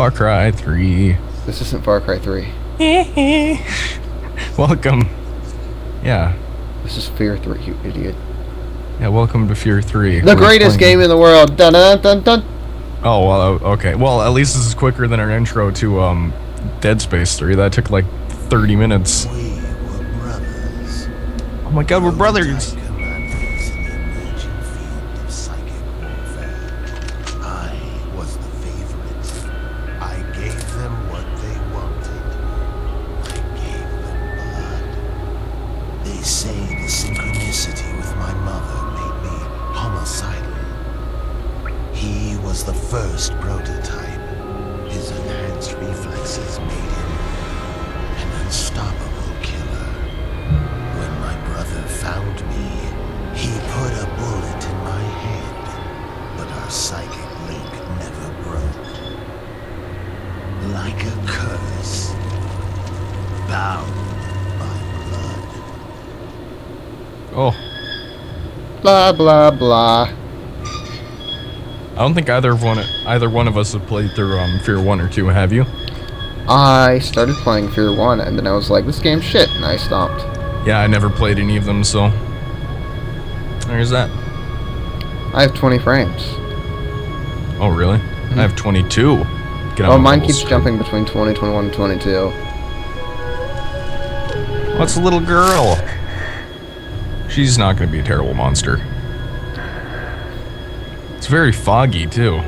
Far Cry 3. This isn't Far Cry 3. Welcome. Yeah. This is Fear 3, you idiot. Yeah, welcome to Fear 3. The greatest game in the world. Dun dun dun dun. Oh, well, okay. Well, at least this is quicker than our intro to Dead Space 3. That took like 30 minutes. We were brothers. Oh my God, we're brothers. Blah blah blah. I don't think either one of us have played through Fear 1 or 2, have you? I started playing Fear 1 and then I was like, this game's shit, and I stopped. Yeah, I never played any of them, so there's that. I have 20 frames. Oh really? Mm-hmm. I have 22. Oh, mine keeps jumping between 20, 21, and 22. What's a little girl? She's not going to be a terrible monster. It's very foggy, too.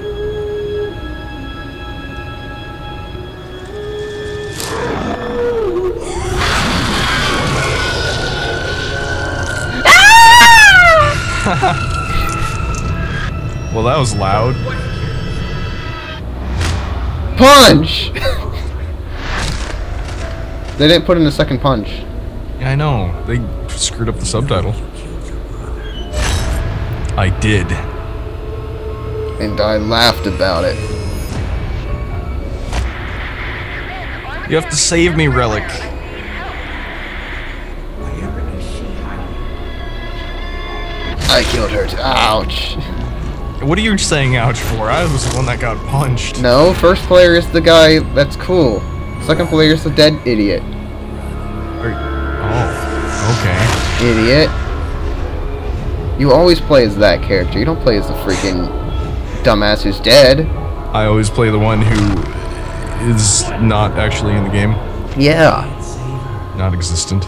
Well, that was loud. Punch! They didn't put in a second punch. Yeah, I know. They screwed up the subtitle. I did. And I laughed about it. You have to save me, Relic. I killed her. Ouch. What are you saying ouch for? I was the one that got punched. No, first player is the guy that's cool. Second player is the dead idiot. Oh, okay. Idiot. You always play as that character. You don't play as the freaking dumbass who's dead. I always play the one who is not actually in the game. Yeah. Not existent.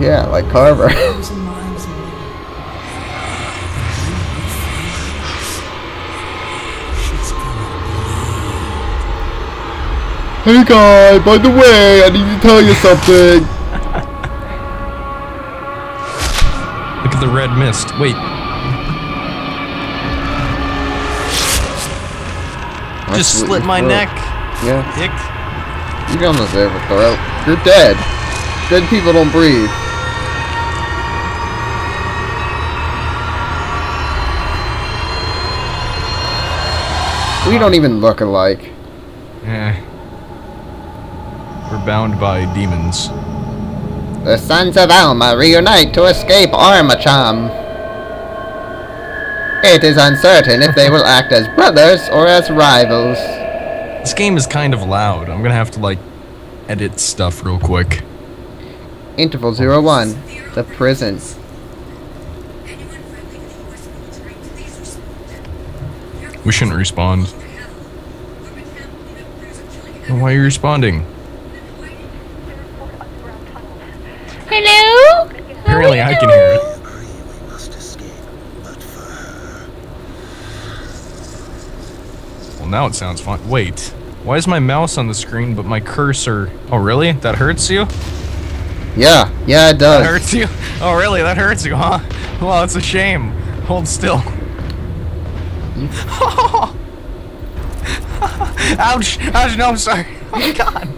Yeah, like Carver. Hey guy, by the way, I need to tell you something. The red mist. Wait. That's just slit my neck. Yeah. Dick. You don't deserve it, though. You're dead. Dead people don't breathe. We don't even look alike. Eh. We're bound by demons. The sons of Alma reunite to escape Armacham. It is uncertain if they will act as brothers or as rivals. This game is kind of loud. I'm gonna have to, like, edit stuff real quick. Interval 01. The prison. We shouldn't respond. Why are you responding? Hello? Apparently I can hear it. We must escape, but for her. Well, now it sounds fun. Wait, why is my mouse on the screen but my cursor? Oh really? That hurts you? Yeah, yeah it does. That hurts you? Oh really? That hurts you, huh? Well, it's a shame. Hold still. Ouch! Ouch! No, I'm sorry. Oh my God.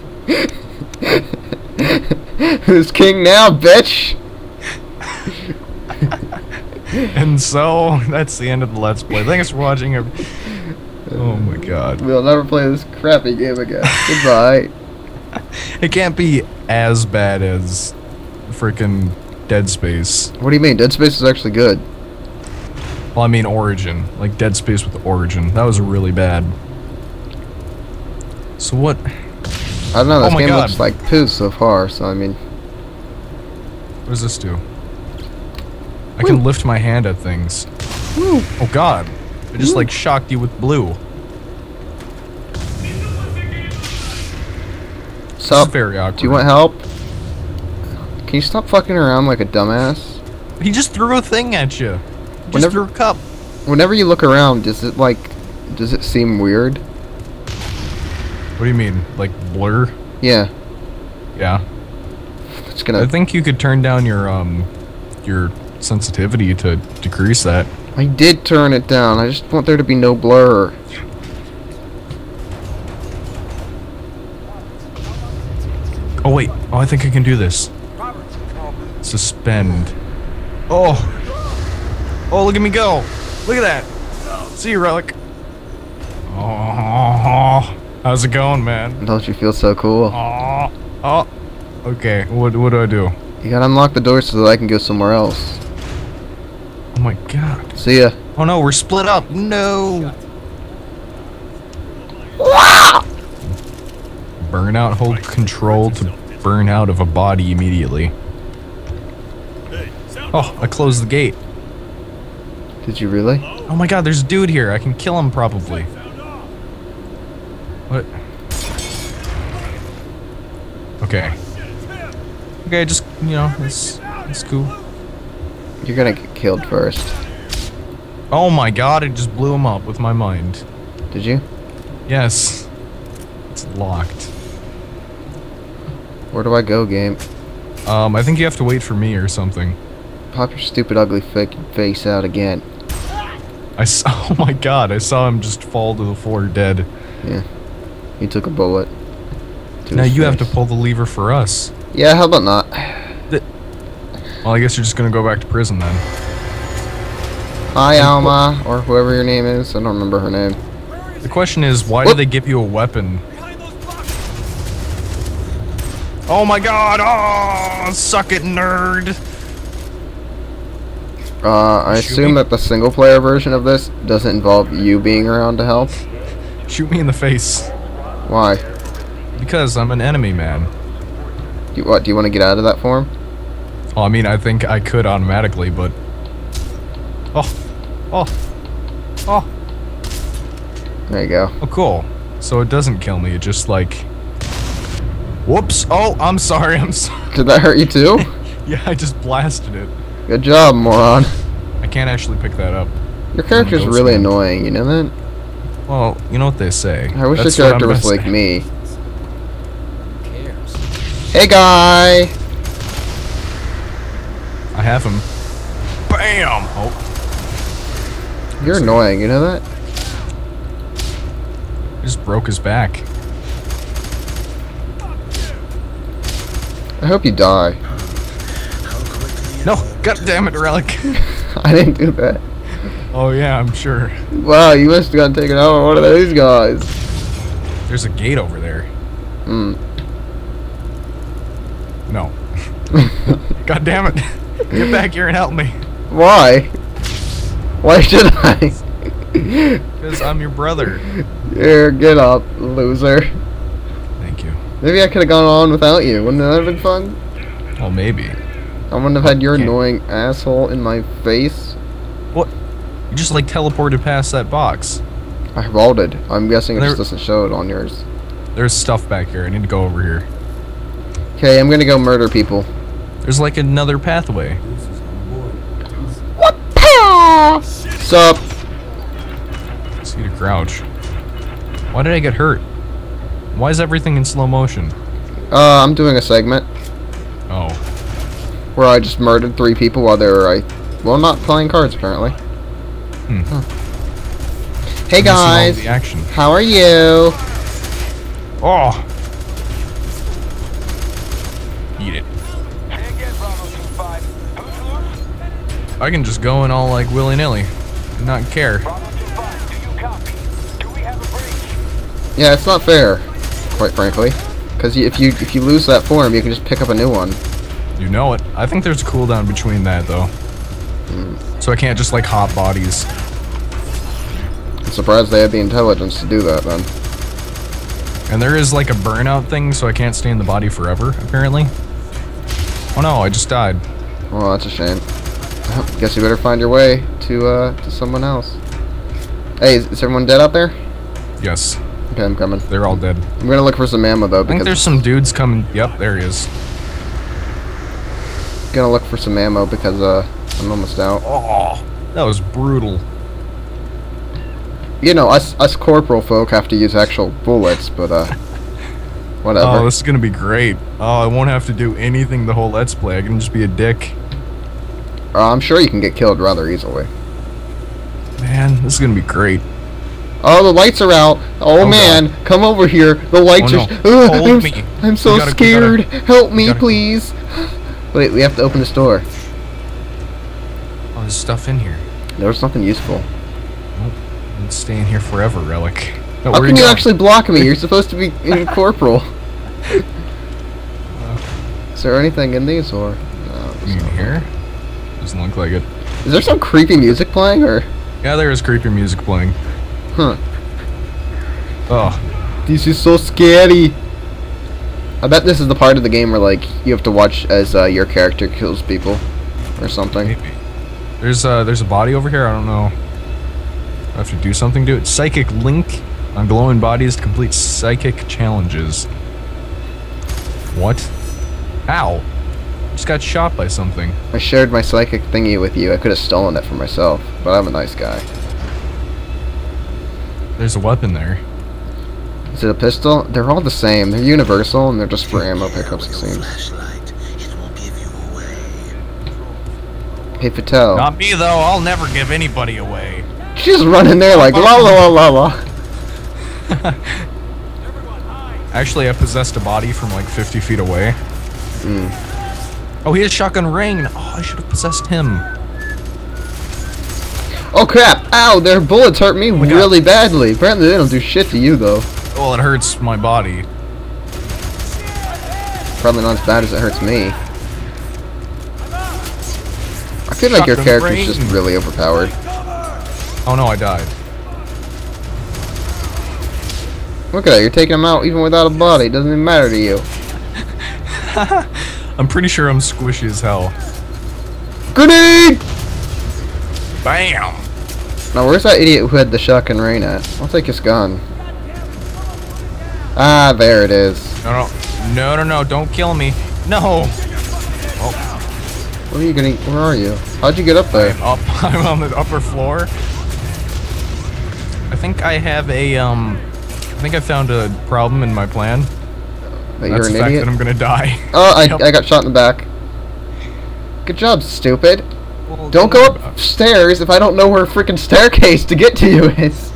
Who's king now, bitch? And so, that's the end of the Let's Play. Thanks for watching. Oh my God. We'll never play this crappy game again. Goodbye. It can't be as bad as freaking Dead Space. What do you mean? Dead Space is actually good. Well, I mean Origin. Like Dead Space with Origin. That was really bad. So what? I don't know. This game looks like poo so far. So I mean, what does this do? I can lift my hand at things. Woo. Oh God! I just like shocked you with blue. So very awkward. Do you want help? Can you stop fucking around like a dumbass? He just threw a thing at you. Just threw a cup. Whenever you look around, does it seem weird? What do you mean? Like blur? Yeah. Yeah. It's gonna... I think you could turn down your sensitivity to decrease that. I did turn it down. I just want there to be no blur. Oh wait. Oh, I think I can do this. Suspend. Oh. Oh, look at me go. Look at that. See you, Relic. Oh, how's it going, man? Don't you feel so cool? Oh. Oh. Okay. What do I do? You gotta unlock the door so that I can go somewhere else. Oh my God. See ya. Oh no, we're split up. No. Burnout. Hold control to burn out of a body immediately. Oh, I closed the gate. Did you really? Oh my God, there's a dude here. I can kill him probably. What? Okay. Okay, just, you know, it's cool. You're gonna get killed first. Oh my God, I just blew him up with my mind. Did you? Yes. It's locked. Where do I go, game? I think you have to wait for me or something. Pop your stupid ugly face out again. Oh my God, I saw him just fall to the floor dead. Yeah. He took a bullet. Now you have to pull the lever for us. Yeah, how about not? Well, I guess you're just gonna go back to prison then. Hi, Alma, or whoever your name is. I don't remember her name. The question is, why did they give you a weapon? Oh my God! Oh, suck it, nerd! I assume that the single-player version of this doesn't involve you being around to help. Shoot me in the face. Why? Because I'm an enemy, man. Do you want to get out of that form? Oh, I mean, I think I could automatically, but... Oh! Oh! Oh! There you go. Oh, cool. So it doesn't kill me, it just, like... Whoops! Oh, I'm sorry, I'm sorry. Did that hurt you too? Yeah, I just blasted it. Good job, moron. I can't actually pick that up. Your character's really annoying, you know that? Well, you know what they say. I wish the character was like me. Who cares? Hey, guy! I have him. Bam! Oh. You're annoying, you know that? I just broke his back. I hope you die. No, God damn it, Relic. I didn't do that. Oh yeah, I'm sure. Wow, you must have gotten taken out by one of those guys. There's a gate over there. Hmm. No. God damn it. Get back here and help me. Why? Why should I? Because I'm your brother. Here, get up, loser. Thank you. Maybe I could have gone on without you. Wouldn't that have been fun? Well, maybe. I wouldn't have had your annoying asshole in my face. What? You just like teleported past that box. I rolled. I'm guessing it just doesn't show it on yours. There's stuff back here. I need to go over here. Okay, I'm gonna go murder people. There's like another pathway. What path? Sup? I just need to crouch. Why did I get hurt? Why is everything in slow motion? I'm doing a segment. Oh. Where I just murdered 3 people while they were not playing cards apparently. Hmm. Huh. Hey guys, how are you? Oh. Eat it. I can just go in all like willy-nilly and not care. Yeah, it's not fair, quite frankly, because if you lose that form, you can just pick up a new one. You know it. I think there's a cooldown between that though. Mm. So I can't just like hop bodies. I'm surprised they had the intelligence to do that then. And there is like a burnout thing, so I can't stay in the body forever, apparently. Oh no, I just died. Well, that's a shame. Guess you better find your way to someone else. Hey, is everyone dead out there? Yes. Okay, I'm coming. They're all dead. I'm gonna look for some ammo though, because I think there's some dudes coming. Yep, there he is. Gonna look for some ammo because I'm almost out. Oh, that was brutal. You know, us corporal folk have to use actual bullets, but whatever. Oh, this is gonna be great. Oh, I won't have to do anything the whole Let's Play. I can just be a dick. I'm sure you can get killed rather easily. Man, this is gonna be great. Oh, the lights are out. Oh, man, God. Come over here. The lights are... Oh, no. Hold me. I'm so scared. Help me, please. Wait, we have to open this door. Oh, there's stuff in here. There's nothing useful. Nope. I'm staying here forever, Relic. No, how can you actually block me? You're supposed to be incorporeal. Is there anything in these, or... No, in here? Doesn't look like it. Is there some creepy music playing, or...? Yeah, there is creepy music playing. Huh. Oh. This is so scary. I bet this is the part of the game where, like, you have to watch as your character kills people or something. Maybe. There's a body over here. I don't know. I have to do something to it. Psychic link on glowing bodies to complete psychic challenges. What? Ow. Just got shot by something. I shared my psychic thingy with you. I could have stolen it for myself, but I'm a nice guy. There's a weapon there. Is it a pistol? They're all the same. They're universal, and they're just for ammo pickups, it seems. Hey, Patel. Not me, though. I'll never give anybody away. She's running there like, la la la la la. Actually, I possessed a body from like 50 feet away. Mm. Oh, he has shotgun rain. Oh, I should have possessed him. Oh crap! Ow! Their bullets hurt me really badly. Apparently they don't do shit to you though. Well, it hurts my body. Probably not as bad as it hurts me. I feel like your character's just really overpowered. Oh no, I died. Look at that, you're taking him out even without a body. It doesn't even matter to you. I'm pretty sure I'm squishy as hell. Grenade! Bam! Now where's that idiot who had the shotgun rain at? I'll take his gun. Ah, there it is. No, no, no, no, no! Don't kill me! No! Oh. Where are you gonna? Where are you? How'd you get up there? I'm on the upper floor. I think I have a I think I found a problem in my plan. That you're an idiot. That's the fact that I'm gonna die. Oh, I got shot in the back. Good job, stupid. Well, don't go upstairs if I don't know where a freaking staircase to get to you is.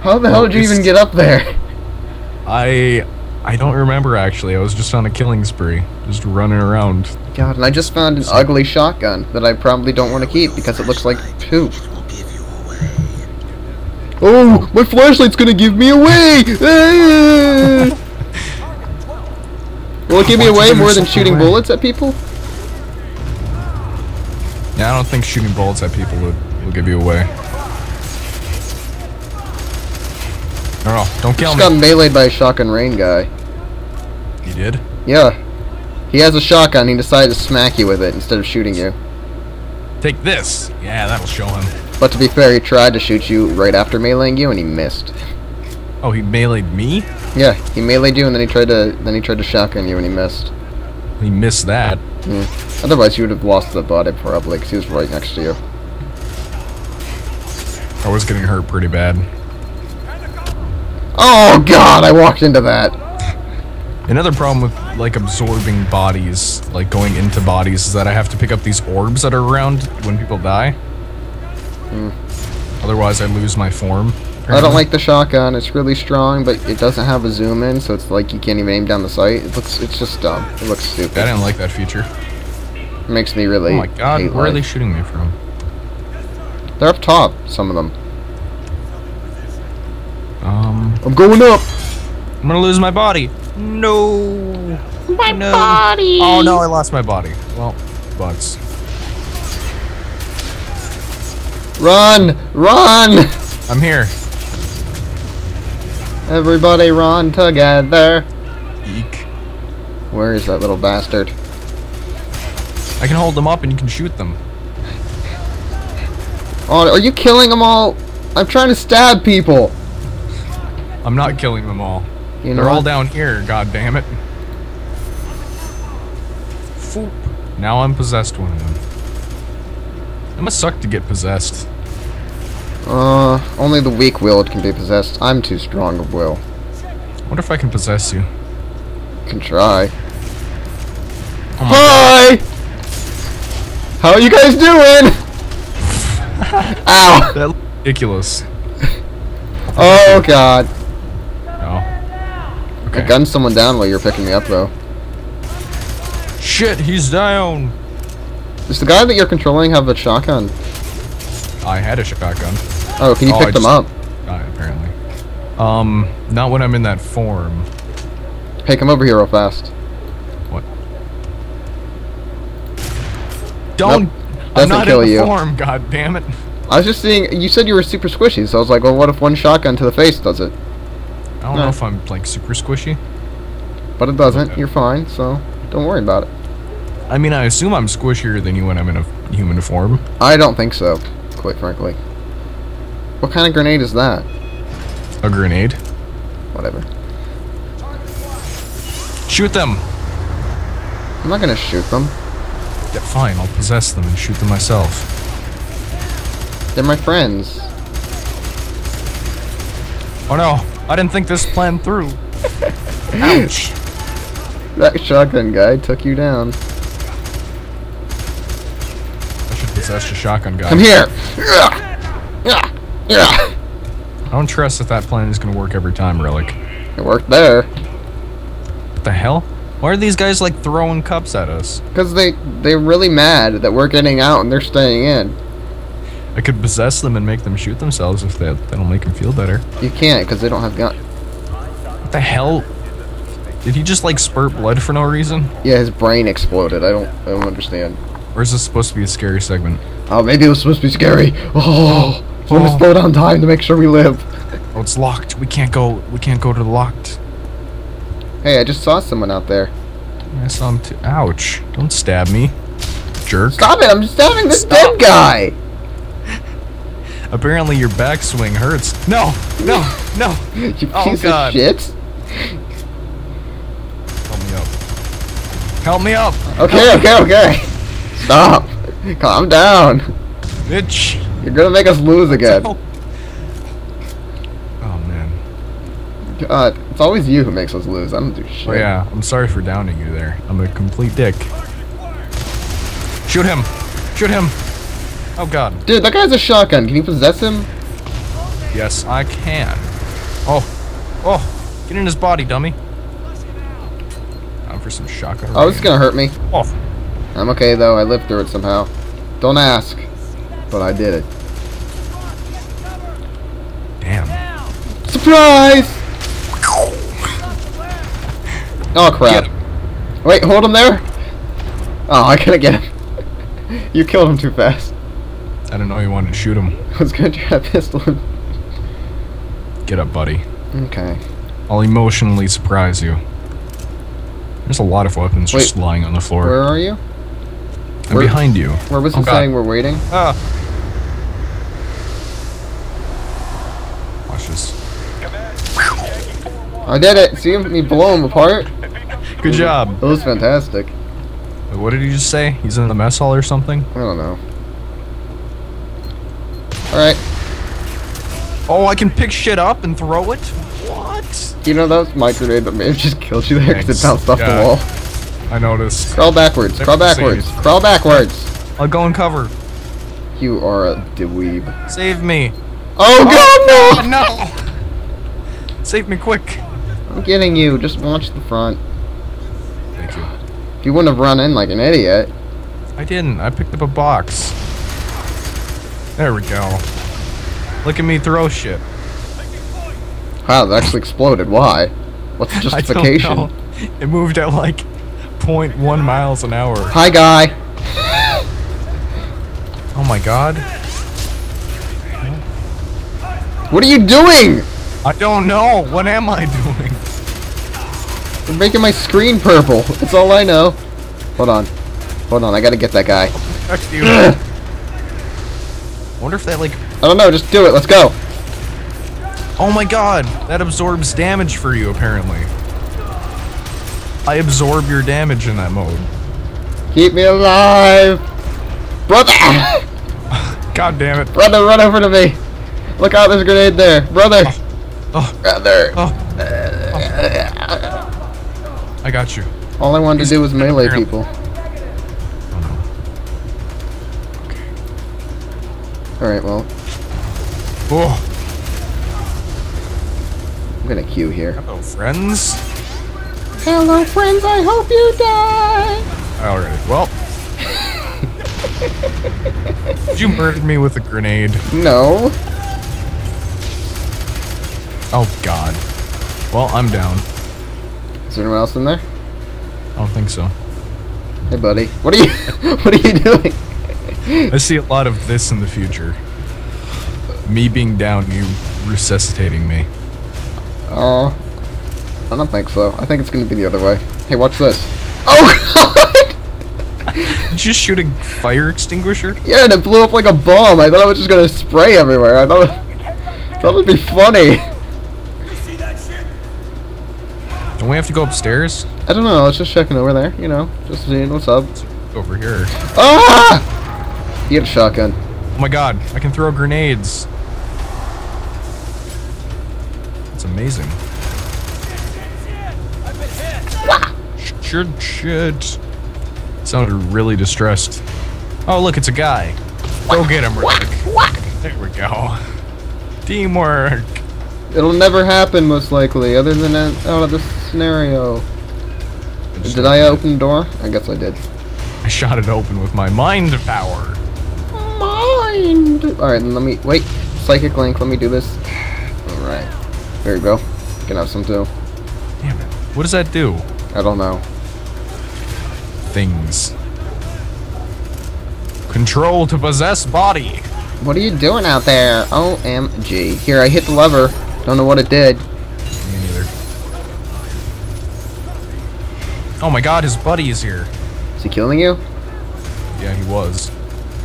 How the hell did you even get up there? I don't remember actually. I was just on a killing spree, just running around. God, and I just found an ugly shotgun that I probably don't want to keep because it looks like poop. Oh, my flashlight's gonna give me away! Will it give me away more than shooting bullets at people? Yeah, I don't think shooting bullets at people will give you away. No, don't kill me. Just got meleeed by a shotgun rain guy. He did? Yeah. He has a shotgun, he decided to smack you with it instead of shooting you. Take this! Yeah, that'll show him. But to be fair, he tried to shoot you right after meleeing you and he missed. Oh, he meleeed me? Yeah, he meleeed you and then he tried to shotgun you and he missed. He missed that. Mm. Otherwise, you would have lost the body probably, because he was right next to you. I was getting hurt pretty bad. Oh God! I walked into that. Another problem with like absorbing bodies, like going into bodies, is that I have to pick up these orbs that are around when people die. Mm. Otherwise, I lose my form. Apparently. I don't like the shotgun. It's really strong, but it doesn't have a zoom in, so it's like you can't even aim down the sight. It's just dumb. It looks stupid. I didn't like that feature. It makes me really. Oh my God! Where are they shooting me from? They're up top. Some of them. I'm going up. I'm gonna lose my body. No. My body. Oh no! I lost my body. Well, butts. Run! Run! I'm here. Everybody run together. Eek. Where is that little bastard? I can hold them up and you can shoot them. Oh, are you killing them all? I'm trying to stab people. I'm not killing them all. You know, they're all down here, god damn it. Foop. Now I'm possessed one of them. It must suck to get possessed. Only the weak-willed can be possessed. I'm too strong of will. I wonder if I can possess you. Can try. Oh my God. How are you guys doing? Ow! That's ridiculous. Oh god. No. Okay. I gunned someone down while you were picking me up though. Shit, he's down. Does the guy that you're controlling have a shotgun? I had a shotgun. Oh, can you pick them up? Got it, apparently. Not when I'm in that form. Hey, come over here real fast. What? Don't. Nope. I'm not in the form, god damn it. I was just seeing. You said you were super squishy, so I was like, well, what if one shotgun to the face does it? I don't know if I'm like super squishy, but it doesn't. You're fine, so don't worry about it. I mean, I assume I'm squishier than you when I'm in a human form. I don't think so, quite frankly. What kind of grenade is that? A grenade. Whatever. Shoot them. I'm not gonna shoot them. Yeah, fine, I'll possess them and shoot them myself. They're my friends. Oh no, I didn't think this plan through. Ouch. That shotgun guy took you down. I should possess the shotgun guy. Come here! I don't trust that plan is going to work every time, Relic. It worked there. What the hell? Why are these guys like throwing cups at us? Because they're really mad that we're getting out and they're staying in. I could possess them and make them shoot themselves if that'll make them feel better. You can't because they don't have guns. What the hell? Did he just like spurt blood for no reason? Yeah, his brain exploded. I don't understand. Or is this supposed to be a scary segment? Oh, maybe it was supposed to be scary. Oh, so we're gonna slow down time to make sure we live. Oh, it's locked. We can't go. We can't go to the locked. Hey, I just saw someone out there. I saw him too. Ouch. Don't stab me. Jerk. Stop it! I'm stabbing this dead guy! Apparently your backswing hurts. No! No! No! You piece of shit! Help me up. Help me up! Okay, okay, okay! Stop! Calm down! Bitch! You're gonna make us lose again. No. God, it's always you who makes us lose. I don't do shit. Oh yeah, I'm sorry for downing you there. I'm a complete dick. Shoot him! Shoot him! Oh god. Dude, that guy has a shotgun. Can you possess him? Yes, I can. Oh. Oh. Get in his body, dummy. Time for some shotgun. Oh, it's gonna hurt me. Oh. I'm okay though. I lived through it somehow. Don't ask. But I did it. Damn. Surprise! Oh crap. Wait, hold him there? Oh, I couldn't get him. You killed him too fast. I didn't know you wanted to shoot him. I was gonna try to pistol him. Get up, buddy. Okay. I'll emotionally surprise you. There's a lot of weapons just lying on the floor. Where are you? I'm behind you. Where was he saying we're waiting? Ah. Watch this. I did it! See him? He blow him apart? Good job. That was fantastic. What did he just say? He's in the mess hall or something? I don't know. Alright. Oh, I can pick shit up and throw it? What? You know, that was my grenade that may have just killed you there because it bounced off the wall. I noticed. Crawl backwards. Crawl backwards. Crawl backwards. I'll go and cover. You are a dweeb. Save me. Oh, god, no! Oh, no! Save me quick. I'm kidding you. Just watch the front. Thank you. You wouldn't have run in like an idiot. I didn't. I picked up a box. There we go. Look at me throw shit. Wow, that actually exploded. Why? What's the justification? I don't know. It moved at like 0.1 miles an hour. Hi, guy. Oh my god. What are you doing? I don't know. What am I doing? I'm making my screen purple. That's all I know. Hold on. Hold on. I gotta get that guy. I wonder if that, like... I don't know. Just do it. Let's go. Oh my god. That absorbs damage for you, apparently. I absorb your damage in that mode. Keep me alive. Brother! God damn it. Brother, run over to me. Look out, there's a grenade there. Brother! Oh. Brother! Oh. I got you. All I wanted to do was melee people. Oh, no. Okay. Alright, well. Oh. I'm gonna queue here. Hello, friends. Hello, friends, I hope you die! Alright, well. You murdered me with a grenade. No. Oh god. Well, I'm down. Is there anyone else in there? I don't think so. Hey buddy. What are you what are you doing? I see a lot of this in the future. Me being down, you resuscitating me. Oh. I don't think so. I think it's gonna be the other way. Hey, watch this. Oh god! Did you shoot a fire extinguisher? Yeah, and it blew up like a bomb. I thought it was just gonna spray everywhere. I thought it would be funny. Don't we have to go upstairs? I don't know. I was just checking over there. You know, just seeing what's up. Over here. Ah! You get a shotgun. Oh my god! I can throw grenades. It's amazing. Shit. Sounded really distressed. Oh look, it's a guy. Go get him, Relic. There we go. Teamwork. It'll never happen, most likely, other than out of this scenario. Did I open the door? I guess I did. I shot it open with my mind power. Mind! Alright, let me... Wait. Psychic Link, let me do this. Alright. There you go. You can have some, too. Damn it. What does that do? I don't know. Things. Control to possess body. What are you doing out there? OMG. Here, I hit the lever. Don't know what it did. Me neither. Oh my god, his buddy is here. Is he killing you? Yeah, he was.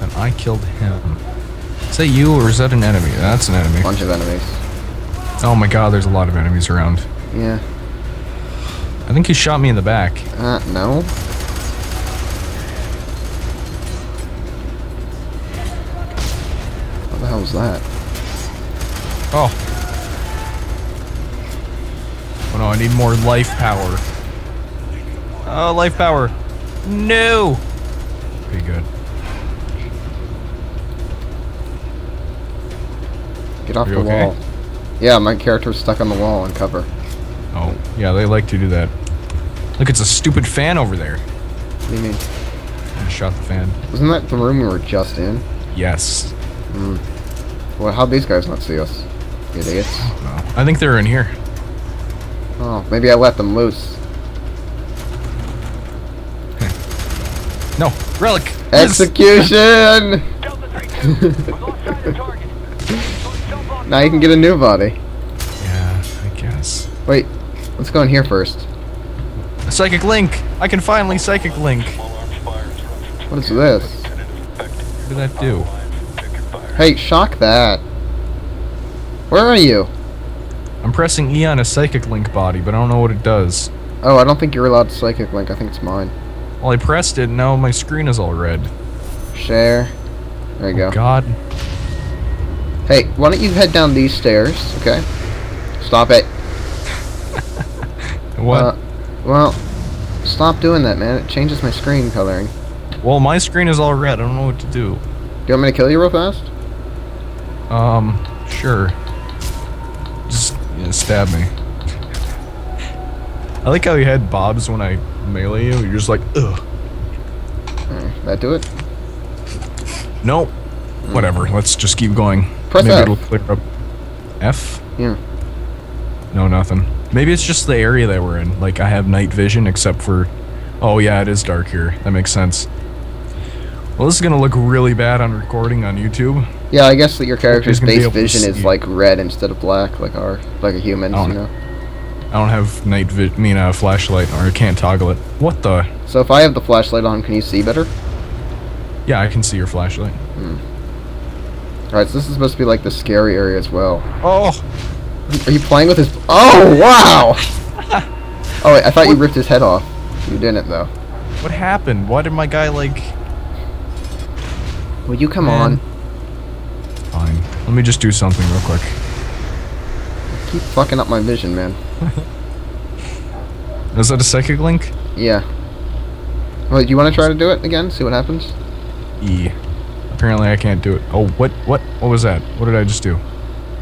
And I killed him. Is that you or is that an enemy? That's an enemy. Bunch of enemies. Oh my god, there's a lot of enemies around. Yeah. I think he shot me in the back. No. What the hell was that? Oh. Oh no, I need more life power. Oh, life power. No! Pretty good. Get off the wall. Yeah, my character's stuck on the wall on cover. Oh, yeah, they like to do that. Look, it's a stupid fan over there. What do you mean? I shot the fan. Wasn't that the room we were just in? Yes. Hmm. Well, how'd these guys not see us? Idiots. Oh, I think they're in here. Oh, maybe I let them loose. No, Relic! Execution! Now you can get a new body. Yeah, I guess. Wait. Let's go in here first. A psychic link! I can finally psychic link! What is this? What did that do? Hey, shock that! Where are you? I'm pressing E on a psychic link body, but I don't know what it does. Oh, I don't think you're allowed to psychic link. I think it's mine. Well, I pressed it, and now my screen is all red. Share. There you go. God. Hey, why don't you head down these stairs, okay? Stop it. What? Well, stop doing that, man. It changes my screen coloring. Well, my screen is all red. I don't know what to do. Do you want me to kill you real fast? Sure. Just stab me. I like how your head bobs when I melee you. You're just like, ugh. That do it? Nope. Mm. Whatever. Let's just keep going. Press Maybe F. It'll clear up. F? Yeah. No, nothing. Maybe it's just the area that we're in. Like, I have night vision, except for... Oh, yeah, it is dark here. That makes sense. Well, this is gonna look really bad on recording on YouTube. Yeah, I guess that your character's base vision is like red instead of black, like our a human's, you know. I don't have night vision, I mean flashlight, or I can't toggle it. What the? So if I have the flashlight on, can you see better? Yeah, I can see your flashlight. Hmm. Alright, so this is supposed to be like the scary area as well. Oh! Are you playing with his... Oh, wow! Oh, wait, I thought you ripped his head off. You didn't, though. What happened? Why did my guy, like... Will you come on? Fine. Let me just do something real quick. Keep fucking up my vision, man. Is that a psychic link? Yeah. Well, do you want to try to do it again? See what happens? Yeah. Apparently I can't do it. Oh, what was that? What did I just do?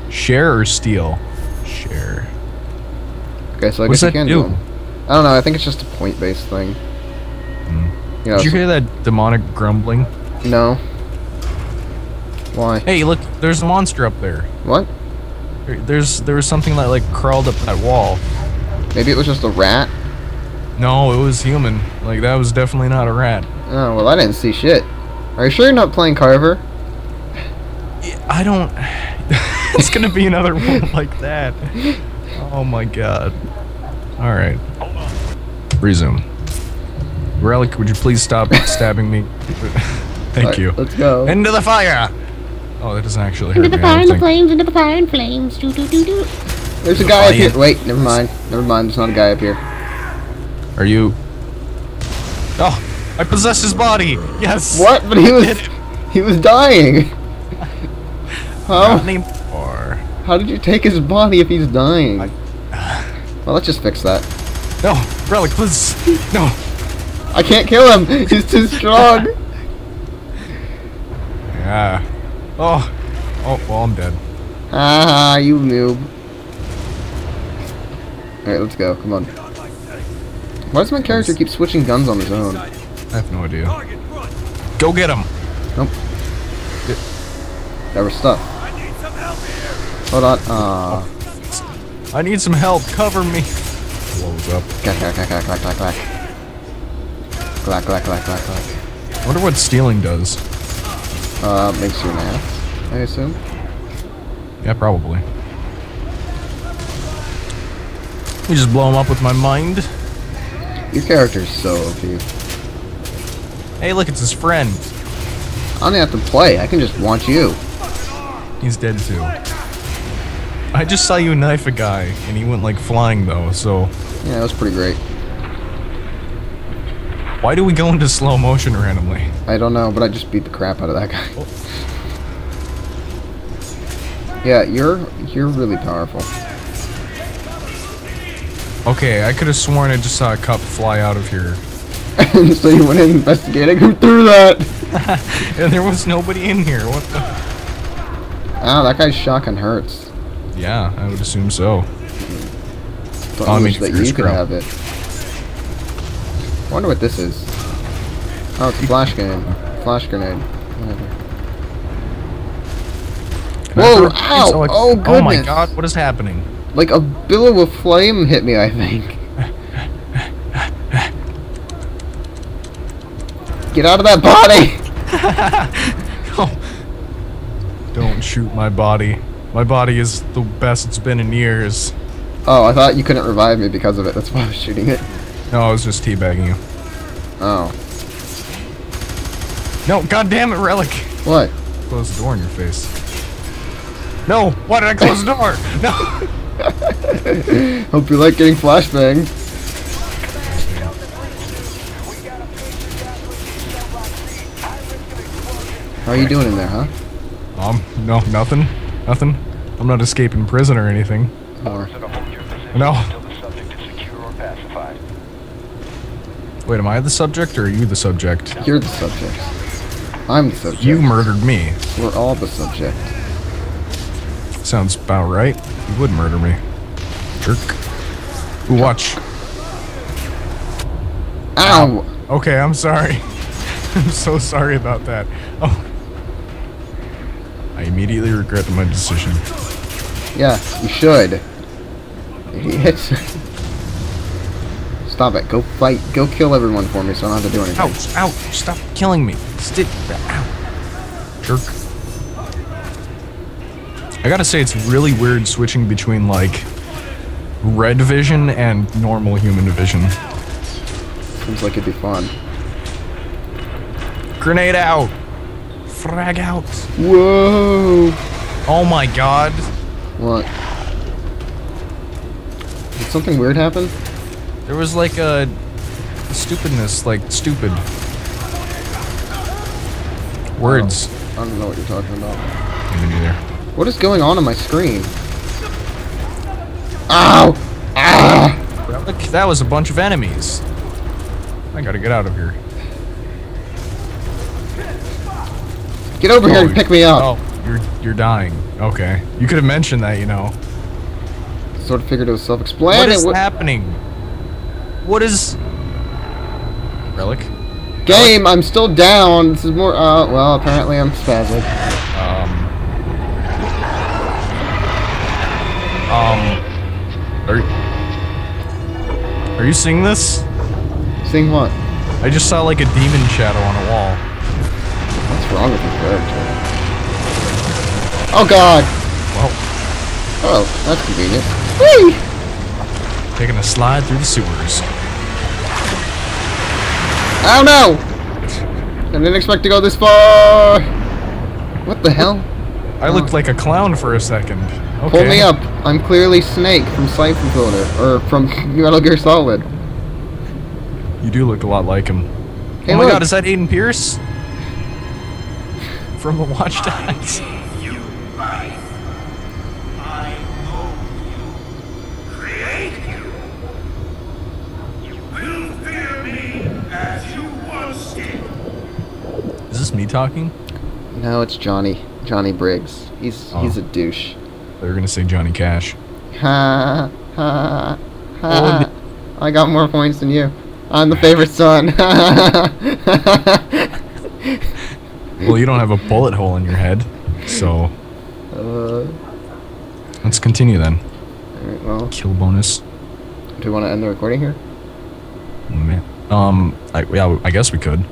Share or steal? Share. Okay, so I guess you can do them. I don't know, I think it's just a point-based thing. Mm. You know, did you hear that demonic grumbling? No. Why? Hey, look, there's a monster up there. What? There was something that, like, crawled up that wall. Maybe it was just a rat? No, it was human. Like, that was definitely not a rat. Oh, well, I didn't see shit. Are you sure you're not playing Carver? I don't... It's gonna be another one like that. Oh, my God. Alright. Resume. Relic, would you please stop stabbing me? Thank you. Let's go. Into the fire! Oh, that doesn't actually hurt me. Into the fire and the flames, into the fire and flames. Do, do, do, do. There's a guy up here. Wait, never mind. Never mind, there's not a guy up here. Are you... Oh! I possessed his body! Yes! What? But he was dying! How? How did you take his body if he's dying? Well, let's just fix that. No! Relic, please! No! I can't kill him! He's too strong! Yeah. Oh! Oh, well, I'm dead. Ah, you noob. Alright, let's go. Come on. Why does my character keep switching guns on his own? I have no idea. Go get him! Nope. That was stuck. Hold on. I need some help. Cover me. Blows up. Clack, clack, clack, clack, clack, clack. Clack, clack, clack, clack, clack. I wonder what stealing does. Makes you an ass, I assume. Yeah, probably. You just blow him up with my mind. Your character's so OP. Hey, look, it's his friend. I don't have to play. I can just want you. He's dead too. I just saw you knife a guy, and he went like flying though. So yeah, that was pretty great. Why do we go into slow motion randomly? I don't know, but I just beat the crap out of that guy. Oh. Yeah, you're really powerful. Okay, I could have sworn I just saw a cup fly out of here. So you went in investigating who threw that. And there was nobody in here. What the? Wow, that guy's shotgun hurts. Yeah, I would assume so. But I wish that you could have it. I wonder what this is. Oh, it's a flash grenade. Flash grenade. Whatever. Whoa! Ow! So, like, oh, goodness! Oh my God! What is happening? Like a billow of flame hit me, I think. Get out of that body! No. Don't shoot my body. My body is the best it's been in years. Oh, I thought you couldn't revive me because of it. That's why I was shooting it. No, I was just teabagging you. Oh. No, goddammit, Relic! What? Close the door in your face. No! Why did I close the door? No! Hope you like getting flashbanged. How are you doing in there, huh? No, nothing. Nothing. I'm not escaping prison or anything. Or... No. Wait, am I the subject or are you the subject? You're the subject. I'm the subject. You murdered me. We're all the subject. Sounds about right. You would murder me. Jerk. Ooh, watch. Ow! Okay, I'm sorry. I'm so sorry about that. Oh. I immediately regret my decision. Yeah, you should. Yes. Stop it. Go fight. Go kill everyone for me so I don't have to do anything. Ouch. Ouch. Stop killing me. Ow. Jerk. I gotta say, it's really weird switching between, like, red vision and normal human vision. Seems like it'd be fun. Grenade out! Frag out! Whoa! Oh my god! What? Did something weird happen? There was, like, a stupidness, like, stupid. Words. I don't know what you're talking about. Me neither. What is going on my screen? Ow! Ah! Relic, that was a bunch of enemies. I gotta get out of here. Get over here and pick me up! Oh, you're dying. Okay. You could have mentioned that, you know. Sort of figured it was self-explanatory. What is happening? What is... Relic? Game, I'm still down. This is more, well, apparently I'm spastic. Are you seeing this? Seeing what? I just saw like a demon shadow on a wall. What's wrong with your character? Oh god! Well. Oh, that's convenient. Whee! Taking a slide through the sewers. Oh no! I didn't expect to go this far! What the hell? I looked like a clown for a second. Okay. Pull me up. I'm clearly Snake from Siphon Filter, or from Metal Gear Solid. You do look a lot like him. Hey, oh my god, is that Aiden Pearce? From the Watchdog? Me talking? No, it's Johnny Briggs. He's a douche. They're gonna say Johnny Cash. Ha ha ha! I got more points than you. I'm the favorite son. Well, you don't have a bullet hole in your head, so. Let's continue then. All right. Well. Kill bonus. Do you want to end the recording here? Man. I guess we could.